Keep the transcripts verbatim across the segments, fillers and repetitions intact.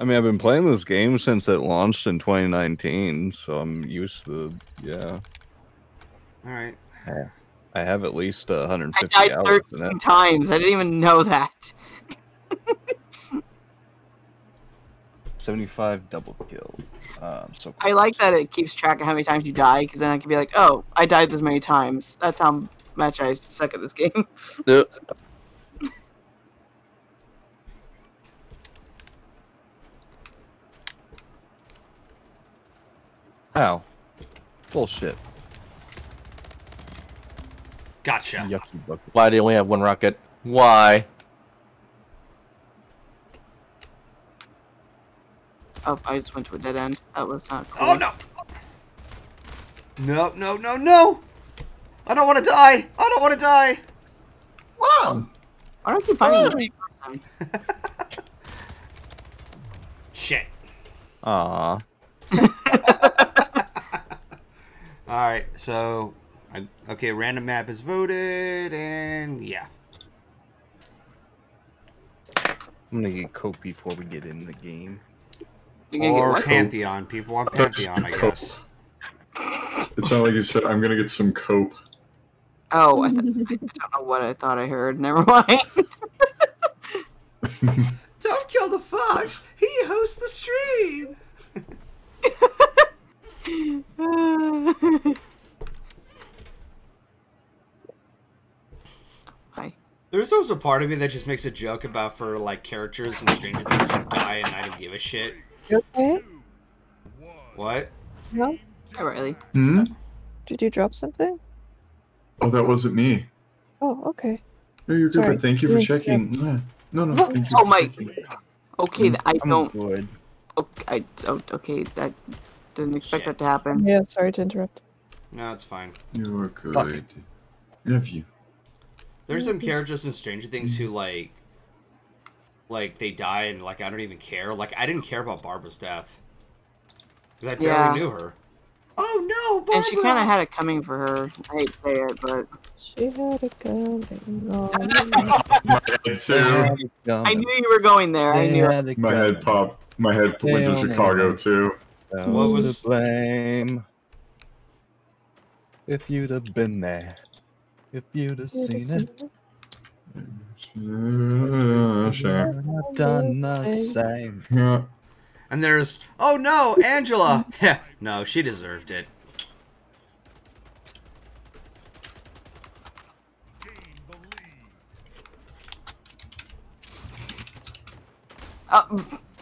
I mean, I've been playing this game since it launched in twenty nineteen, so I'm used to the, yeah. Alright. I have at least one hundred fifty I died hours in it. thirteen times. I didn't even know that. seventy-five double kill. Um, so I like that it keeps track of how many times you die, because then I can be like, oh, I died this many times. That's how much I suck at this game. Yep. Ow. Bullshit. Gotcha. Yucky bucket. Why do you only have one rocket? Why? Oh, I just went to a dead end. That was not cool. Oh, no. No, no, no, no. I don't want to die. I don't want to die. Wow. Why don't you find me? Shit. Aw. Alright, so. I, okay, random map is voted, and yeah. I'm going to get Coke before we get in the game. Or Pantheon. People want Pantheon, I guess. It sounded like you said, I'm going to get some Coke. Oh, I, I don't know what I thought I heard. Never mind. Don't kill the fox. He hosts the stream. Hi. There's also a part of me that just makes a joke about for like characters in Stranger Things who die and I don't give a shit. Okay. What? No. Hi, Riley. Hmm? Did you drop something? Oh, that wasn't me. Oh, okay. No, you're good, but thank you for checking. Yeah. No, no, thank you. Oh, my. Okay, I'm, I don't. Good. Okay, I don't. Okay, that didn't expect shit. that to happen. Yeah, sorry to interrupt. No, it's fine. You're good. Fuck. Love you. There's some characters in Stranger Things who, like, like, they die and, like, I don't even care. Like, I didn't care about Barbara's death. Because I barely yeah. knew her. Oh, no, Barbara! And she kind of had it coming for her. I hate to say it, but... She had it coming on. I knew you were going there. I knew it. My head popped. My head went to Chicago, too. What was the blame? If you'd have been there. If you'd have seen, seen it, sure, sure. I've done the same. Yeah. And there's, oh no, Angela. No, she deserved it. Uh,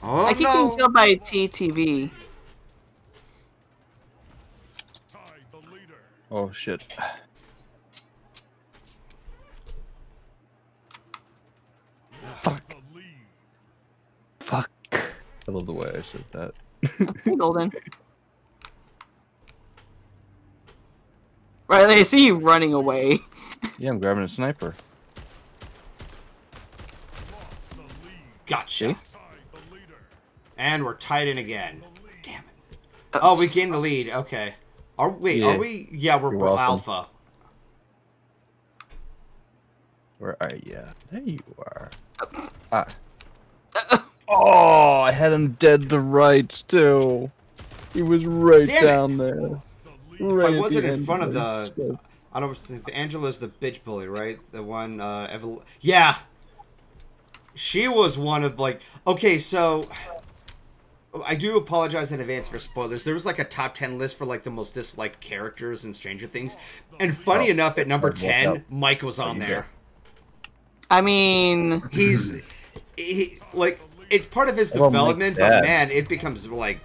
oh, I keep no. being killed by T T V. Oh shit. Fuck. Fuck. I love the way I said that. Okay, Golden. Riley, I see you running away. Yeah, I'm grabbing a sniper. Gotcha. And we're tied in again. Damn it. Uh, oh, we gained the lead. Okay. Are we? Yeah. Are we? Yeah, we're, we're alpha. Where are you? There you are. Ah. Oh, I had him dead to rights too. He was right Damn down it. there. Right if I wasn't in front of the, the I don't think Angela's the bitch bully, right? The one, uh, Evel yeah. She was one of like. Okay, so I do apologize in advance for spoilers. There was like a top ten list for like the most disliked characters in Stranger Things, and funny oh, enough, at number ten, Mike was on oh, there. Did. I mean, he's he like it's part of his development, but man, it becomes like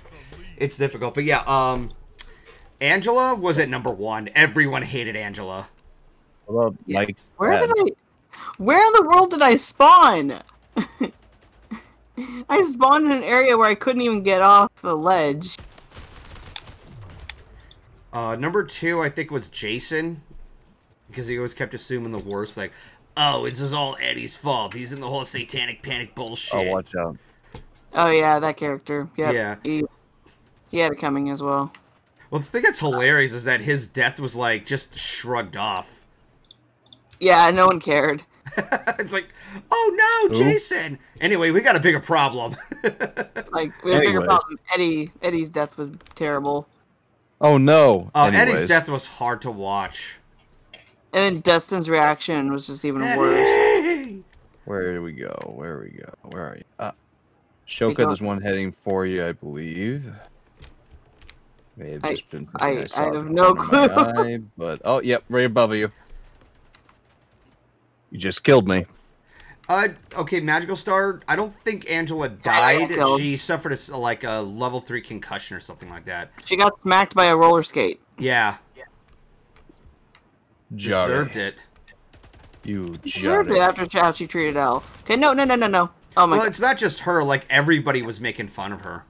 it's difficult. But yeah, um, Angela was at number one. Everyone hated Angela. Hello, Mike. Where did I? Where in the world did I spawn? I spawned in an area where I couldn't even get off the ledge. Uh, number two, I think, was Jason, because he always kept assuming the worst, like. Oh, this is all Eddie's fault. He's in the whole satanic panic bullshit. Oh, watch out. Oh, yeah, that character. Yep. Yeah. He, he had it coming as well. Well, the thing that's hilarious is that his death was, like, just shrugged off. Yeah, no one cared. It's like, oh, no, Ooh. Jason. Anyway, we got a bigger problem. Like, we had a bigger problem. Eddie, Eddie's death was terrible. Oh, no. Uh, Eddie's death was hard to watch. And then Destin's reaction was just even Eddie! worse. Where do we go? Where do we go? Where are you? Uh, Shoka, there's one heading for you, I believe. May have just I, been I, I, I have no clue. Eye, but oh, yep, right above you. You just killed me. Uh, okay, Magical Star. I don't think Angela died. She suffered a, like a level three concussion or something like that. She got smacked by a roller skate. Yeah. yeah. Deserved it. You deserved it after how she treated Elle. Okay, no, no, no, no, no. Oh my. Well, God. It's not just her. Like everybody was making fun of her.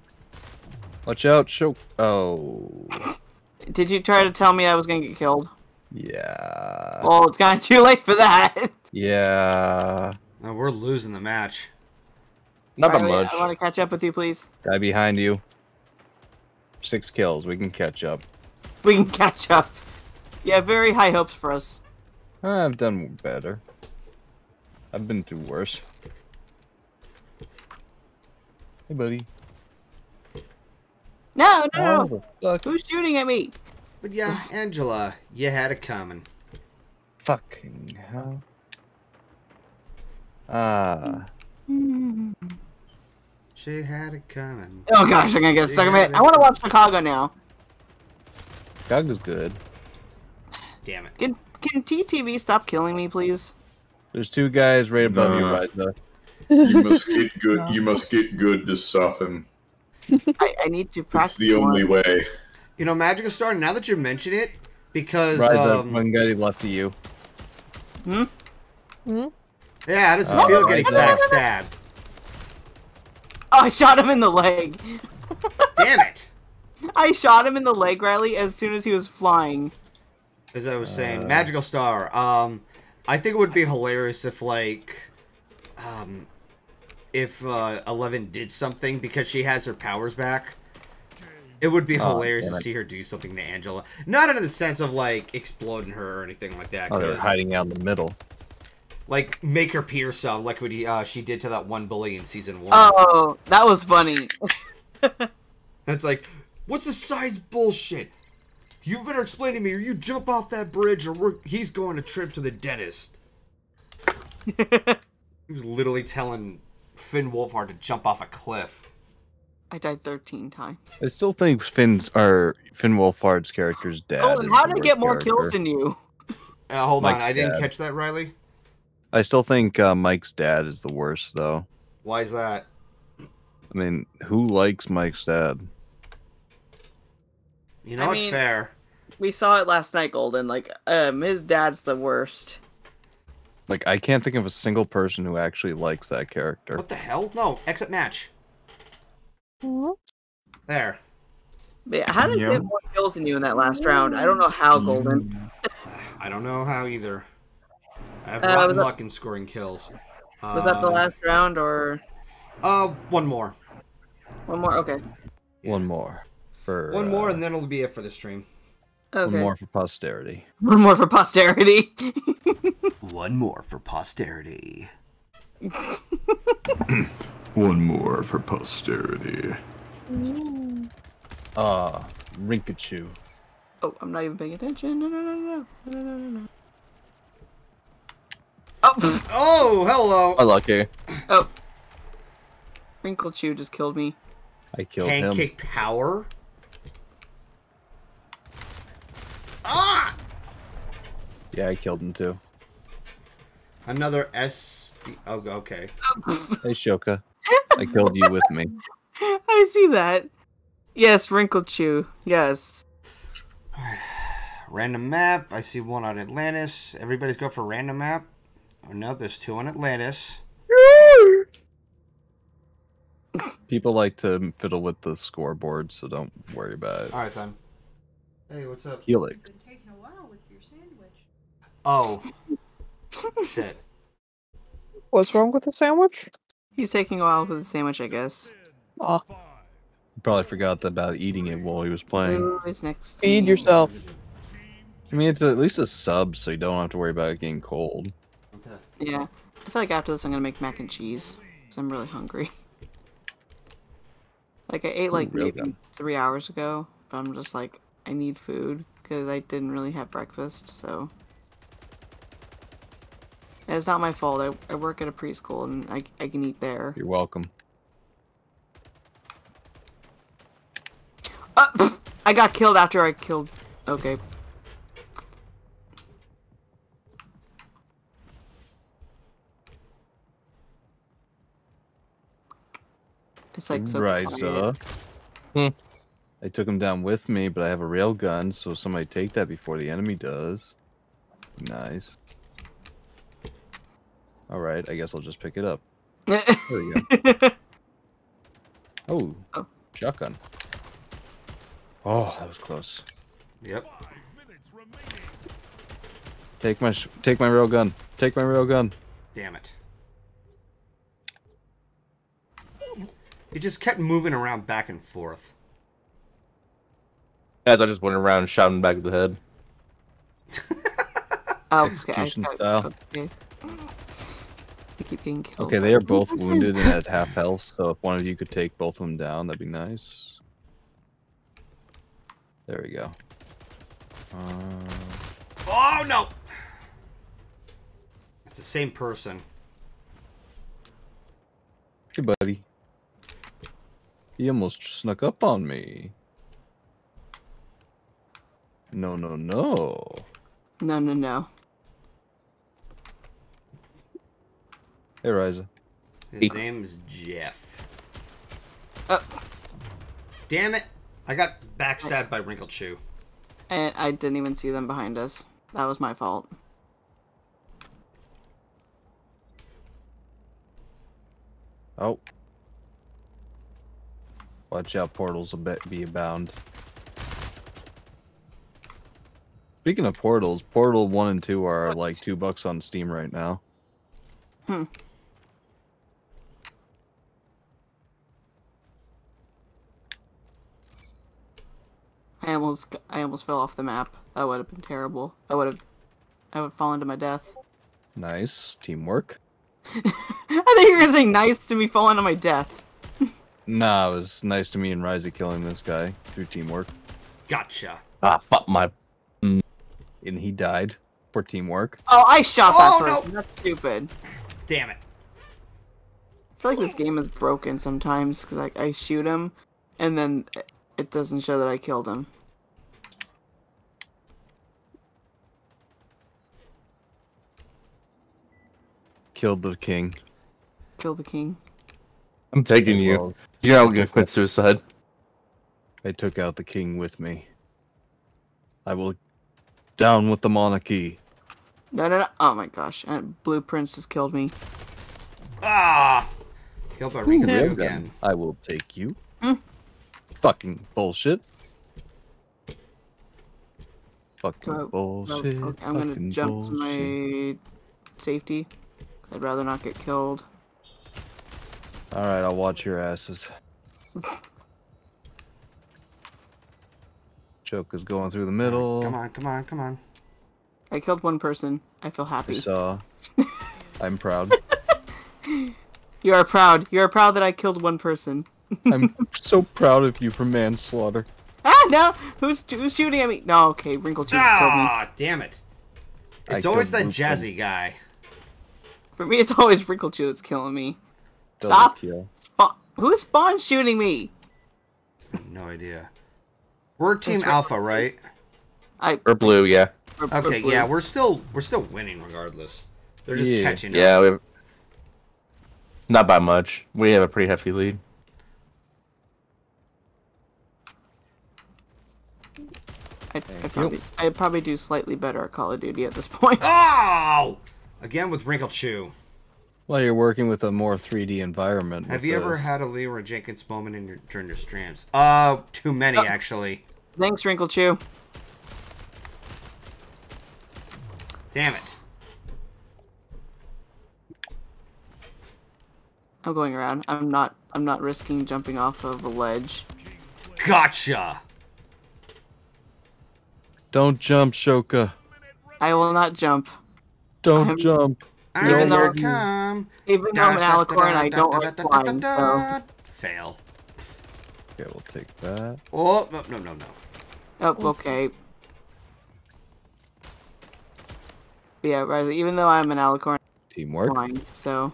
Watch out, show. Oh. Did you try to tell me I was gonna get killed? Yeah. Well, it's kind of too late for that. Yeah. No, we're losing the match. Not by much. I want to catch up with you, please. Guy behind you. Six kills. We can catch up. We can catch up. Yeah, very high hopes for us. I've done better. I've been through worse. Hey, buddy. No, no, no. Who's shooting at me? But yeah, Angela, you had it coming. Fucking hell. Ah. Uh. She had it coming. Oh gosh, I'm gonna get stuck in it. I want to watch Chicago now. Chicago's good. Damn it. Can can T T V stop killing me, please? There's two guys right above no. you, right there. You must get good. No. You must get good to stop him. I, I need to practice. It's the only one. way. You know, Magical Star. Now that you mention it, because right um, one guy left of you. Hmm. Hmm. Yeah, how does it uh, feel getting backstabbed? Oh, I shot him in the leg. Damn it! I shot him in the leg, Riley, as soon as he was flying. As I was saying, uh, Magical Star. Um, I think it would be hilarious if, like, um, if uh, Eleven did something because she has her powers back. It would be oh, hilarious to see her do something to Angela. Not in the sense of like exploding her or anything like that. Oh, they're hiding out in the middle. Like, make her pee herself, like what he, uh, she did to that one bully in season one. Oh, that was funny. That's like, what's the size bullshit? You better explain to me, or you jump off that bridge, or we're, he's going a trip to the dentist. He was literally telling Finn Wolfhard to jump off a cliff. I died thirteen times. I still think Finn's, or Finn Wolfhard's character's dead. Oh, and how did I get more character. kills than you? Uh, hold Mike's on, I didn't dad. catch that, Riley. I still think uh, Mike's dad is the worst, though. Why is that? I mean, who likes Mike's dad? You know, I it's mean, fair. We saw it last night, Golden. Like, um, his dad's the worst. Like, I can't think of a single person who actually likes that character. What the hell? No, exit match. What? There. Yeah, how did he get more kills than you in that last round? I don't know how, Golden. I don't know how either. I have rotten uh, that, luck in scoring kills. Was uh, that the last round, or...? Uh, one more. One more, okay. Yeah. One more. for One more, uh, and then it'll be it for the stream. Okay. One more for posterity. One more for posterity. One more for posterity. One more for posterity. Ah, uh, Rinkachu. Oh, I'm not even paying attention. No, no, no, no, no, no, no, no. Oh. Oh, hello. I lucky. Oh, Wrinkle Chew just killed me. I killed Pancake him. Pancake power. Ah! Yeah, I killed him too. Another S. Oh, okay. Hey, Shoka. I killed you with me. I see that. Yes, Wrinkle Chew. Yes. All right. Random map. I see one on Atlantis. Everybody's going for random map. Oh, no, there's two on Atlantis. People like to fiddle with the scoreboard, so don't worry about it. All right, then. Hey, what's up? Helix. You've been taking a while with your sandwich. Oh. Shit. What's wrong with the sandwich? He's taking a while with the sandwich, I guess. Aw. Oh. Probably forgot about eating it while he was playing. Ooh, it's next. Feed yourself. I mean, it's at least a sub, so you don't have to worry about it getting cold. Yeah, I feel like after this I'm gonna make mac and cheese, because I'm really hungry. Like, I ate, like, Ooh, maybe good. three hours ago, but I'm just like, I need food, because I didn't really have breakfast, so... And it's not my fault. I, I work at a preschool, and I, I can eat there. You're welcome. Oh, pff, I got killed after I killed... Okay. It's like so right, so hmm. I took him down with me, but I have a rail gun, so somebody take that before the enemy does. Nice. All right, I guess I'll just pick it up. There you go. Oh, oh, shotgun. Oh, that was close. Yep. Take my sh take my rail gun. Take my rail gun. Damn it. It just kept moving around back and forth. As I just went around shouting back at the head. Oh, execution okay, style. Okay. I keep getting killed. Okay, they are both wounded and at half health, so if one of you could take both of them down, that'd be nice. There we go. Uh... Oh, no! It's the same person. Hey, buddy. He almost snuck up on me. No, no, no. No, no, no. Hey, Ryza. His Eat. name is Jeff. Oh. Damn it. I got backstabbed by Wrinkled Shoe. And I didn't even see them behind us. That was my fault. Oh. Watch out, portals will be abound. Speaking of portals, Portal one and two are like two bucks on Steam right now. Hmm. I almost, I almost fell off the map. That would have been terrible. I would have, I would have fallen to my death. Nice teamwork. I thought you were saying nice to me falling to my death. Nah, it was nice to me and Ryza killing this guy through teamwork. Gotcha. Ah, fuck my... And he died for teamwork. Oh, I shot oh, that person. No. That's stupid. Damn it. I feel like this game is broken sometimes, because I, I shoot him, and then it doesn't show that I killed him. Killed the king. Kill the king. I'm taking you. You're not going to quit suicide. I took out the king with me. I will down with the monarchy. No, no, no. Oh my gosh. And Blue Prince just killed me. Ah! Killed by Ring again. again. I will take you. Mm. Fucking bullshit. Fucking oh, bullshit. Oh, okay. I'm going to jump bullshit. to my safety. I'd rather not get killed. Alright, I'll watch your asses. Choke is going through the middle. Come on, come on, come on. I killed one person. I feel happy. I saw. I'm proud. You are proud. You are proud that I killed one person. I'm so proud of you for manslaughter. Ah, no! Who's, who's shooting at me? No, okay, Wrinkle Tooth ah, killed me. Ah, damn it. It's I always that jazzy him. guy. For me, it's always Wrinkle Tooth that's killing me. Stop! Sp Who's spawn shooting me? No idea. We're Team Alpha, right? I or blue, yeah. Or, okay, or blue. yeah, we're still we're still winning regardless. They're just yeah. catching up. Yeah, we have... not by much. We have a pretty hefty lead. I I probably, I probably do slightly better at Call of Duty at this point. Oh! Again with Wrinkled Shoe. Well, you're working with a more three D environment. Have you this. ever had a Leroy Jenkins moment in your, during your streams? Uh, too many, oh. actually. Thanks, Wrinkle Chew. Damn it. I'm going around. I'm not I'm not risking jumping off of a ledge. Gotcha! Don't jump, Shoka. I will not jump. Don't I'm... jump. Even though, come. even though I'm an alicorn, I don't like flying, so... Fail. Okay, we'll take that. Oh, no, no, no, no. Oh, okay. But yeah, Riley, even though I'm an alicorn. Teamwork. Flying, so.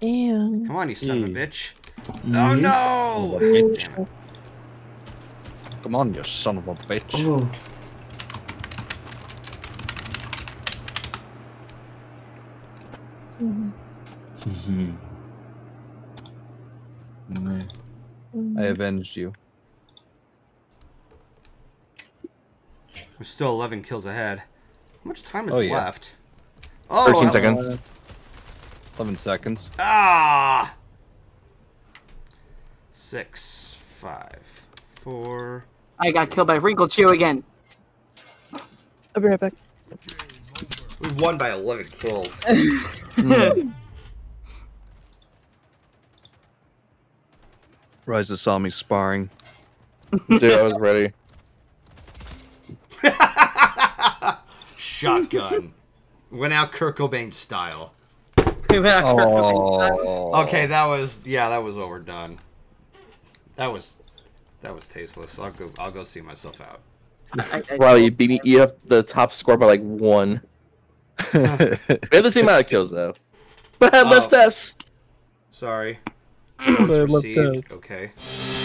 Damn. Come on, you son of a bitch. Oh, no! Ooh. Come on, you son of a bitch. Ooh. Mm-hmm. Mm-hmm. I avenged you. We're still eleven kills ahead. How much time is oh, yeah. left? Oh, thirteen seconds. Uh, eleven seconds. Ah! Six, five, four. I got killed by Wrinkle Chew again. I'll be right back. We won by eleven kills. mm. Ryza saw me sparring. Dude, I was ready. Shotgun. Went out Kurt Cobain style. We went out oh. Kurt Cobain style. Okay, that was yeah, that was overdone. That was that was tasteless. I'll go I'll go see myself out. I, I, wow, you beat me you have the top score by like one. We have the same amount of kills though. But I had oh. less deaths. Sorry. Okay.